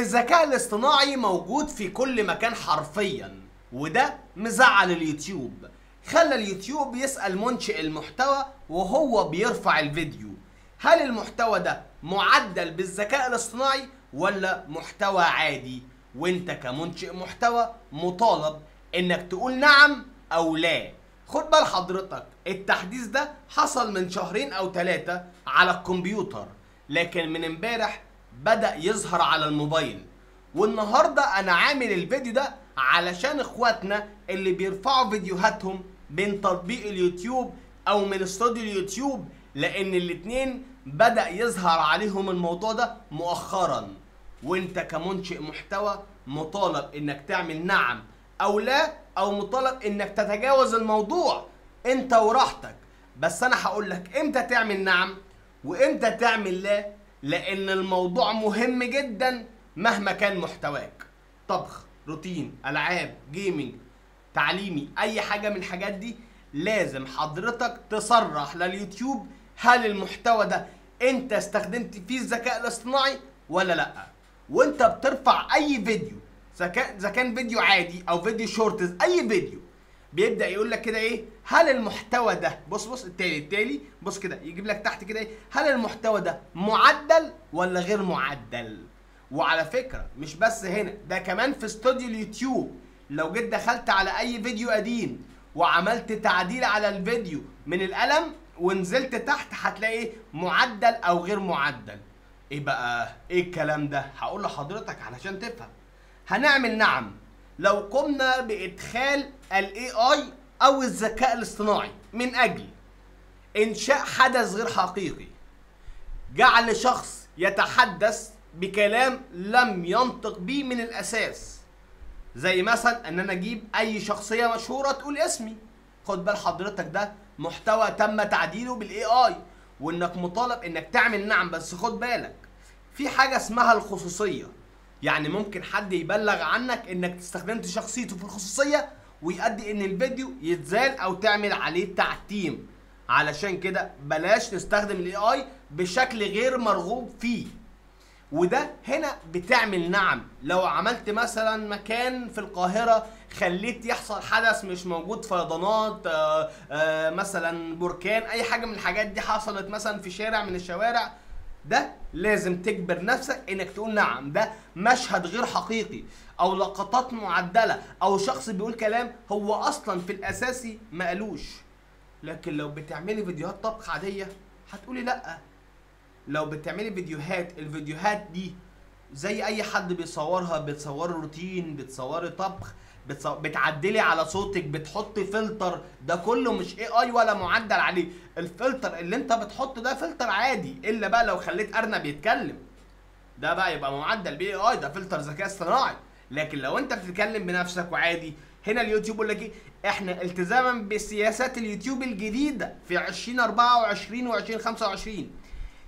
الذكاء الاصطناعي موجود في كل مكان حرفيا، وده مزعل اليوتيوب. خلى اليوتيوب يسأل منشئ المحتوى وهو بيرفع الفيديو، هل المحتوى ده معدل بالذكاء الاصطناعي ولا محتوى عادي؟ وانت كمنشئ محتوى مطالب انك تقول نعم او لا. خد بال حضرتك، التحديث ده حصل من 2 أو 3 شهور على الكمبيوتر، لكن من امبارح بدأ يظهر على الموبايل. والنهارده انا عامل الفيديو ده علشان اخواتنا اللي بيرفعوا فيديوهاتهم من تطبيق اليوتيوب او من استوديو اليوتيوب، لان الاتنين بدأ يظهر عليهم الموضوع ده مؤخرا. وانت كمنشئ محتوى مطالب انك تعمل نعم او لا، او مطالب انك تتجاوز الموضوع، انت وراحتك. بس انا هقولك امتى تعمل نعم وامتى تعمل لا، لان الموضوع مهم جدا مهما كان محتواك. طبخ، روتين، العاب، جيمنج، تعليمي، اي حاجة من الحاجات دي لازم حضرتك تصرح لليوتيوب هل المحتوى ده انت استخدمت فيه الذكاء الاصطناعي ولا لا. وانت بترفع اي فيديو، اذا كان فيديو عادي او فيديو شورتز، اي فيديو بيبدا يقول لك كده ايه، هل المحتوى ده، بص التالي بص كده، يجيب لك تحت كده ايه، هل المحتوى ده معدل ولا غير معدل. وعلى فكره مش بس هنا، ده كمان في استوديو اليوتيوب. لو جيت دخلت على اي فيديو قديم وعملت تعديل على الفيديو من القلم ونزلت تحت، هتلاقي ايه، معدل او غير معدل. ايه بقى ايه الكلام ده؟ هقول لحضرتك علشان تفهم. هنعمل نعم لو قمنا بادخال AI او الذكاء الاصطناعي من اجل انشاء حدث غير حقيقي، جعل شخص يتحدث بكلام لم ينطق به من الاساس، زي مثلا ان انا اجيب اي شخصيه مشهوره تقول اسمي. خد بال حضرتك ده محتوى تم تعديله بالAI، وانك مطالب انك تعمل نعم. بس خد بالك في حاجه اسمها الخصوصيه، يعني ممكن حد يبلغ عنك انك استخدمت شخصيته في الخصوصيه ويؤدي ان الفيديو يتزال او تعمل عليه تعتيم. علشان كده بلاش نستخدم الAI بشكل غير مرغوب فيه. وده هنا بتعمل نعم لو عملت مثلا مكان في القاهرة خليت يحصل حدث مش موجود، فيضانات، مثلا بركان، اي حاجة من الحاجات دي حصلت مثلا في شارع من الشوارع، ده لازم تجبر نفسك انك تقول نعم ده مشهد غير حقيقي، او لقطات معدلة، او شخص بيقول كلام هو اصلا في الاساسي ما قالوش. لكن لو بتعملي فيديوهات طبخ عادية هتقولي لأ. لو بتعملي فيديوهات، الفيديوهات دي زي اي حد بيصورها، بتصوري روتين، بتصوري طبخ، بتعدلي على صوتك، بتحطي فلتر، ده كله مش AI ولا معدل عليه. الفلتر اللي انت بتحطه ده فلتر عادي، الا بقى لو خليت ارنب يتكلم، ده بقى يبقى معدل بAI، ده فلتر ذكاء اصطناعي. لكن لو انت بتتكلم بنفسك وعادي، هنا اليوتيوب يقول لك ايه، احنا التزاما بسياسات اليوتيوب الجديده في 2024 و2025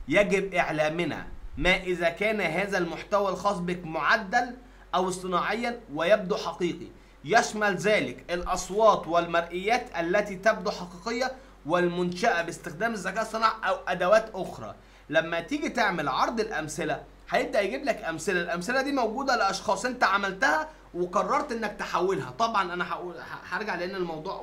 يجب إعلامنا ما إذا كان هذا المحتوى الخاص بك معدل أو اصطناعيا ويبدو حقيقي، يشمل ذلك الأصوات والمرئيات التي تبدو حقيقية والمنشأة باستخدام الذكاء الاصطناعي أو أدوات أخرى. لما تيجي تعمل عرض الأمثلة هيبدأ يجيب لك أمثلة، الأمثلة دي موجودة لأشخاص أنت عملتها وقررت إنك تحولها. طبعا أنا هرجع لأن الموضوع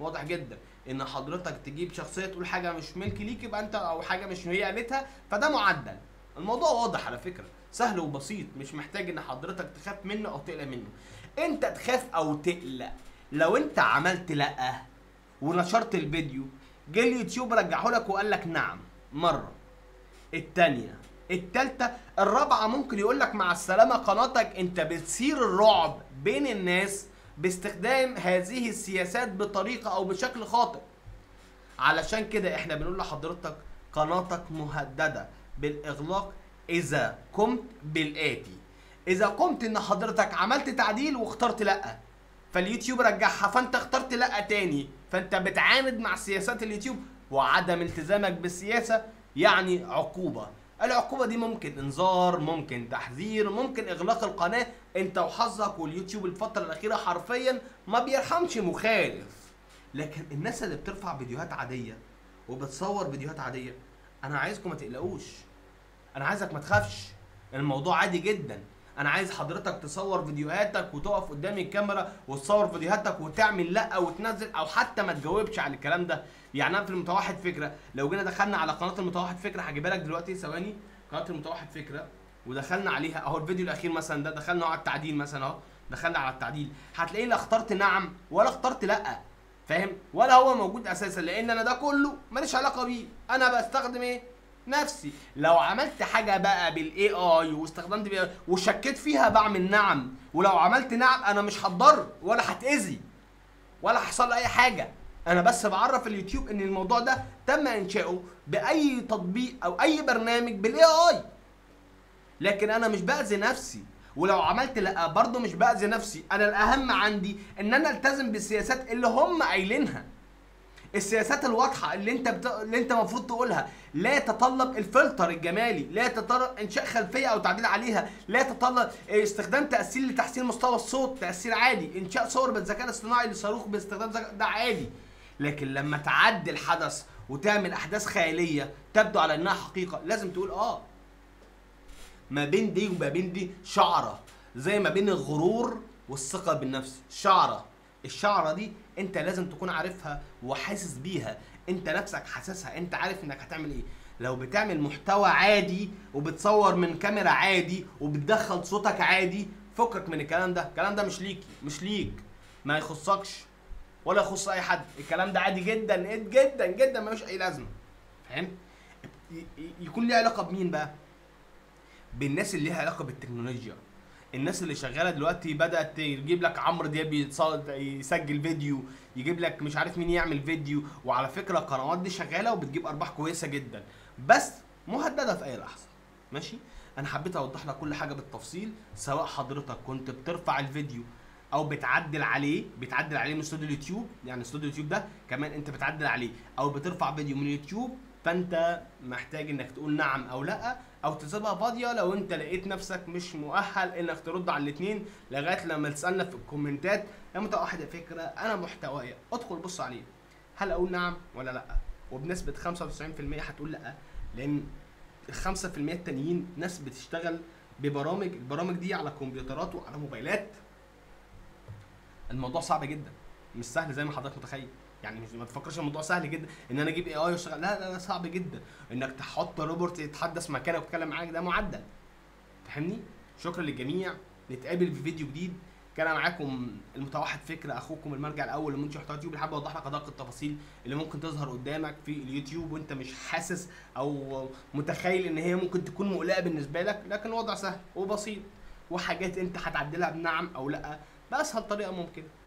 واضح جدا، ان حضرتك تجيب شخصيه تقول حاجه مش ملك ليك يبقى انت، او حاجه مش هي قالتها، فده معدل. الموضوع واضح على فكره، سهل وبسيط، مش محتاج ان حضرتك تخاف منه او تقلق منه. انت تخاف او تقلق لو انت عملت لا ونشرت الفيديو، جه اليوتيوب رجعه لك وقال لك نعم مره، الثانيه، الثالثه، الرابعه ممكن يقول لك مع السلامه قناتك انت بتثير الرعب بين الناس باستخدام هذه السياسات بطريقة او بشكل خاطئ. علشان كده احنا بنقول لحضرتك قناتك مهددة بالاغلاق اذا قمت بالآتي. اذا قمت ان حضرتك عملت تعديل واخترت لا، فاليوتيوب رجعها، فانت اخترت لا تاني، فانت بتعاند مع سياسات اليوتيوب. وعدم التزامك بالسياسة يعني عقوبة. العقوبة دي ممكن انذار، ممكن تحذير، ممكن اغلاق القناة. انت وحظك، واليوتيوب الفترة الاخيرة حرفيا ما بيرحمش مخالف. لكن الناس اللي بترفع فيديوهات عادية وبتصور فيديوهات عادية، انا عايزكم ما تقلقوش، انا عايزك ما تخافش، الموضوع عادي جدا. انا عايز حضرتك تصور فيديوهاتك وتقف قدام الكاميرا وتصور فيديوهاتك وتعمل لا وتنزل او حتى ما تجاوبش على الكلام ده. يعني انا في المتوحد فكره لو جينا دخلنا على قناه المتوحد فكره هجيبها لك دلوقتي ثواني، قناه المتوحد فكره ودخلنا عليها اهو الفيديو الاخير مثلا ده، دخلنا على التعديل مثلا اهو، دخلنا على التعديل هتلاقيه لا اخترت نعم ولا اخترت لا، فاهم؟ ولا هو موجود اساسا لان انا ده كله ماليش علاقه بيه، انا بستخدم ايه؟ نفسي. لو عملت حاجه بقى بالاي اي واستخدمت بي اي وشكيت فيها بعمل نعم، ولو عملت نعم انا مش هتضر ولا هتاذي ولا هيحصل لي اي حاجه، انا بس بعرف اليوتيوب ان الموضوع ده تم انشاؤه باي تطبيق او اي برنامج بالاي اي، لكن انا مش باذي نفسي. ولو عملت لا برضه مش باذي نفسي، انا الاهم عندي ان انا التزم بالسياسات اللي هم قايلينها، السياسات الواضحه اللي انت المفروض تقولها. لا يتطلب الفلتر الجمالي، لا يتطلب انشاء خلفيه او تعديل عليها، لا يتطلب استخدام تاثير لتحسين مستوى الصوت، تاثير عادي، انشاء صور بالذكاء الاصطناعي لصاروخ باستخدام ده عادي. لكن لما تعدل حدث وتعمل احداث خياليه تبدو على انها حقيقه لازم تقول اه ما بين دي وما بين دي شعره، زي ما بين الغرور والثقه بالنفس شعره. الشعره دي انت لازم تكون عارفها وحاسس بيها، انت نفسك حاسسها، انت عارف انك هتعمل ايه. لو بتعمل محتوى عادي وبتصور من كاميرا عادي وبتدخل صوتك عادي، فكك من الكلام ده، الكلام ده مش ليك، مش ليك، ما يخصكش ولا يخص اي حد، الكلام ده عادي جدا جدا جدا ملوش اي لازمه، فاهم؟ يكون ليه علاقه بمين بقى؟ بالناس اللي ليها علاقه بالتكنولوجيا، الناس اللي شغاله دلوقتي بدات تجيب لك عمرو دياب يسجل فيديو، يجيب لك مش عارف مين يعمل فيديو، وعلى فكره القنوات دي شغاله وبتجيب ارباح كويسه جدا بس مهدده في اي لحظه، ماشي؟ انا حبيت اوضح لك كل حاجه بالتفصيل، سواء حضرتك كنت بترفع الفيديو او بتعدل عليه، بتعدل عليه من استوديو اليوتيوب، يعني استوديو اليوتيوب ده كمان انت بتعدل عليه، او بترفع فيديو من اليوتيوب، فانت محتاج انك تقول نعم او لا او تسيبها فاضيه لو انت لقيت نفسك مش مؤهل انك ترد على الاثنين. لغايه لما تسالنا في الكومنتات يا متوحد فكره انا محتوايا، ادخل بص عليه هل اقول نعم ولا لا، وبنسبه 95% هتقول لا، لان ال 5% التانيين ناس بتشتغل ببرامج، البرامج دي على كمبيوترات وعلى موبايلات، الموضوع صعب جدا مش سهل زي ما حضرتك متخيل، يعني مش ما تفكرش الموضوع سهل جدا ان انا اجيب اي اي واشتغل، لا لا صعب جدا انك تحط روبوت يتحدث مكانك ويتكلم معاك، ده معدل، فاهمني؟ شكرا للجميع، نتقابل في فيديو جديد. كان معاكم المتوحد فكره، اخوكم المرجع الاول لمنتج محتوى اليوتيوب، اللي حابب اوضح لك ادق التفاصيل اللي ممكن تظهر قدامك في اليوتيوب وانت مش حاسس او متخيل ان هي ممكن تكون مقلقه بالنسبه لك، لكن الوضع سهل وبسيط وحاجات انت هتعدلها بنعم او لا باسهل طريقه ممكنه.